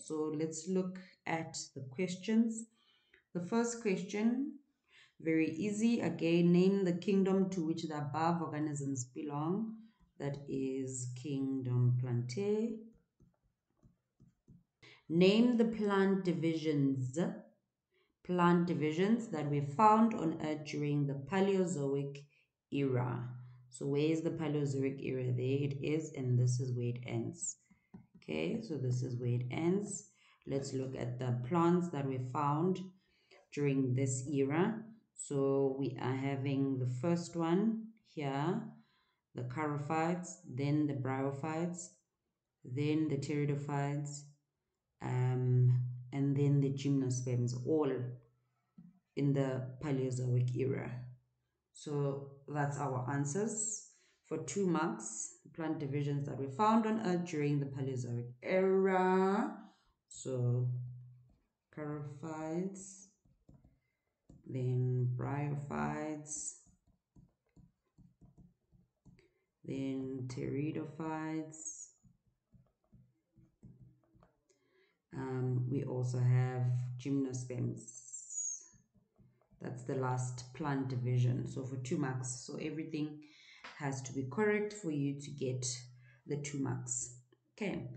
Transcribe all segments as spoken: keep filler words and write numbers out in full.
so let's look at the questions. The first question, very easy. Again, name the kingdom to which the above organisms belong. That is kingdom Plantae. Name the plant divisions, plant divisions that were found on Earth during the Paleozoic era. So where is the Paleozoic era? There it is, and this is where it ends. Okay, so this is where it ends. Let's look at the plants that were found during this era. So we are having the first one here, the charophytes, then the bryophytes, then the pteridophytes, um, and then the gymnosperms, all in the Paleozoic era. So that's our answers for two marks. Plant divisions that were found on Earth during the Paleozoic era. So charophytes, then bryophytes, then pteridophytes. Um, we also have gymnosperms. That's the last plant division. So for two marks. So everything has to be correct for you to get the two marks. Okay.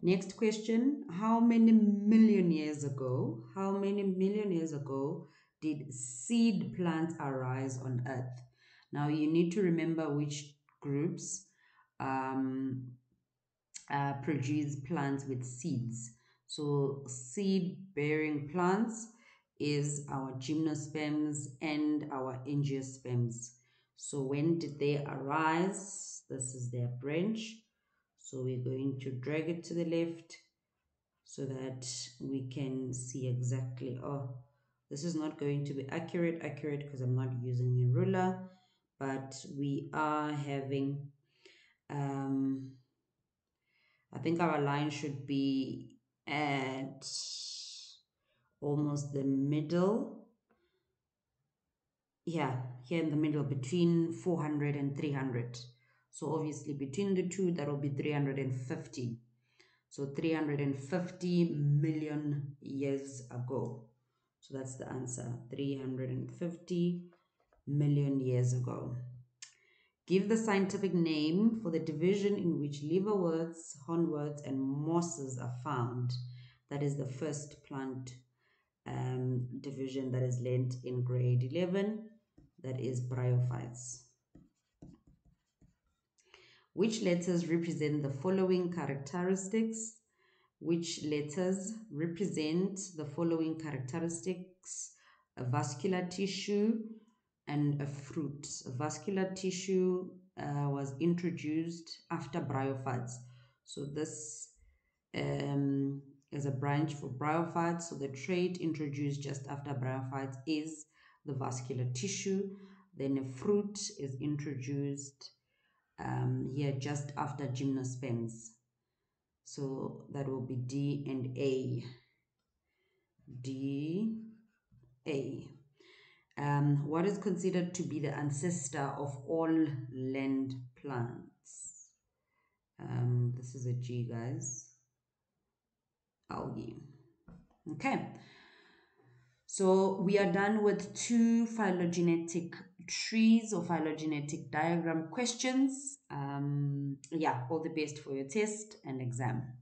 Next question. How many million years ago? How many million years ago did seed plants arise on Earth? Now you need to remember which groups um, uh, produce plants with seeds. So seed-bearing plants is our gymnosperms and our angiosperms. So when did they arise? This is their branch. So we're going to drag it to the left so that we can see exactly. Oh, this is not going to be accurate, accurate because I'm not using a ruler, but we are having, um, I think our line should be at almost the middle, yeah, here in the middle between four hundred and three hundred. So obviously between the two, that will be three hundred fifty. So three hundred fifty million years ago. So that's the answer, three hundred fifty million years ago. Give the scientific name for the division in which liverworts, hornworts, and mosses are found. That is the first plant um, division that is learnt in grade eleven. That is bryophytes. Which letters represent the following characteristics? Which letters represent the following characteristics? A vascular tissue and a fruit. A vascular tissue uh, was introduced after bryophytes. So this um, is a branch for bryophytes. So the trait introduced just after bryophytes is the vascular tissue. Then a fruit is introduced um, here just after gymnosperms. So that will be D and A. D, A. Um, what is considered to be the ancestor of all land plants? Um, this is a G, guys. Algae. Okay. So we are done with two phylogenetic trees or phylogenetic diagram questions. Um, yeah, all the best for your test and exam.